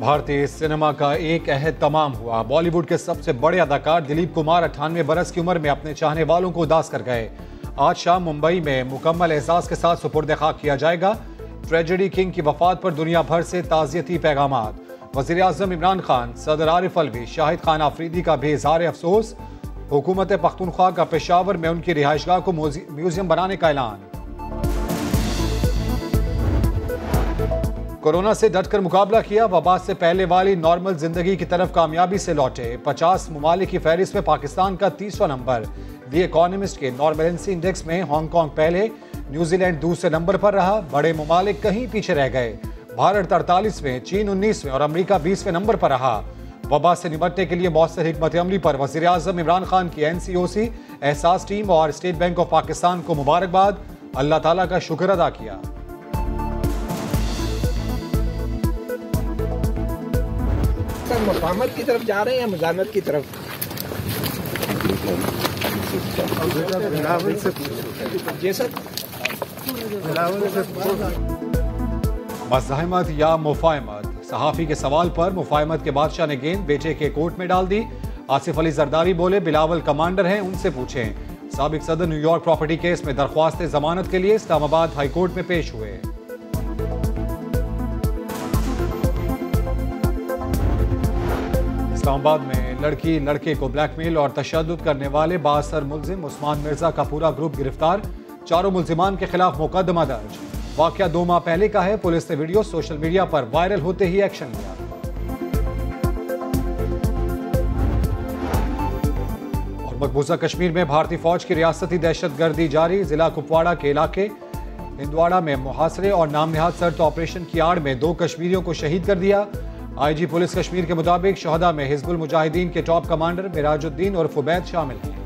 भारतीय सिनेमा का एक अहद तमाम हुआ। बॉलीवुड के सबसे बड़े अदाकार दिलीप कुमार 98 बरस की उम्र में अपने चाहने वालों को उदास कर गए। आज शाम मुंबई में मुकम्मल एहसास के साथ सुपुर्द खाक किया जाएगा। ट्रेजेडी किंग की वफात पर दुनिया भर से ताज़ियती पैगाम। वज़ीर आज़म इमरान खान, सदर आरिफ अलवी, शाहिद खान आफरीदी का भी इज़हार अफसोस। हुकूमत पख्तूनख्वा का पेशावर में उनकी रिहाइशगाह को म्यूजियम बनाने का ऐलान। कोरोना से डटकर मुकाबला किया, वबा से पहले वाली नॉर्मल जिंदगी की तरफ कामयाबी से लौटे। 50 ममालिक की फहरिस्त में पाकिस्तान का 30वां नंबर। दी इकोनॉमिस्ट के नॉर्मलेंसी इंडेक्स में हांगकॉन्ग पहले, न्यूजीलैंड दूसरे नंबर पर रहा। बड़े ममालिक कहीं पीछे रह गए। भारत 48वें, चीन 19वें और अमरीका 20वें नंबर पर रहा। वबा से निपटने के लिए मौसर हिकमत अमली पर वज़ीर आज़म इमरान खान की NCOC, एहसास टीम और स्टेट बैंक ऑफ पाकिस्तान को मुबारकबाद। अल्लाह ताला का शुक्र अदा किया। मुफाहमत की तरफ जा रहे हैं या मुजामत की तरफ? मज़ाहमत या मुफाहमत? सहाफ़ी के सवाल पर मुफाहमत के बादशाह ने गेंद बेटे के कोर्ट में डाल दी। आसिफ अली जरदारी बोले, बिलावल कमांडर हैं, उनसे पूछें। साबिक सदर न्यूयॉर्क प्रॉपर्टी केस में दरख्वास्त जमानत के लिए इस्लामाबाद हाईकोर्ट में पेश हुए। इस्लामाबाद में लड़की लड़के को ब्लैकमेल और तशद्दुद करने वाले बासर मुल्जिम उस्मान मिर्जा का पूरा ग्रुप गिरफ्तार। चारों मुल्जिमान के खिलाफ मुकदमा दर्ज। वाकया 2 माह पहले का है। पुलिस ने वीडियो सोशल मीडिया पर वायरल होते ही एक्शन लिया। और मकबूजा कश्मीर में भारतीय फौज की रियासती दहशतगर्दी जारी। जिला कुपवाड़ा के इलाके इंदवाड़ा में मुहासरे और नामनिहाद सर्च ऑपरेशन की आड़ में 2 कश्मीरियों को शहीद कर दिया। IG पुलिस कश्मीर के मुताबिक शहदा में हिजबुल मुजाहिदीन के टॉप कमांडर मिराजुद्दीन और फुबैद शामिल हैं।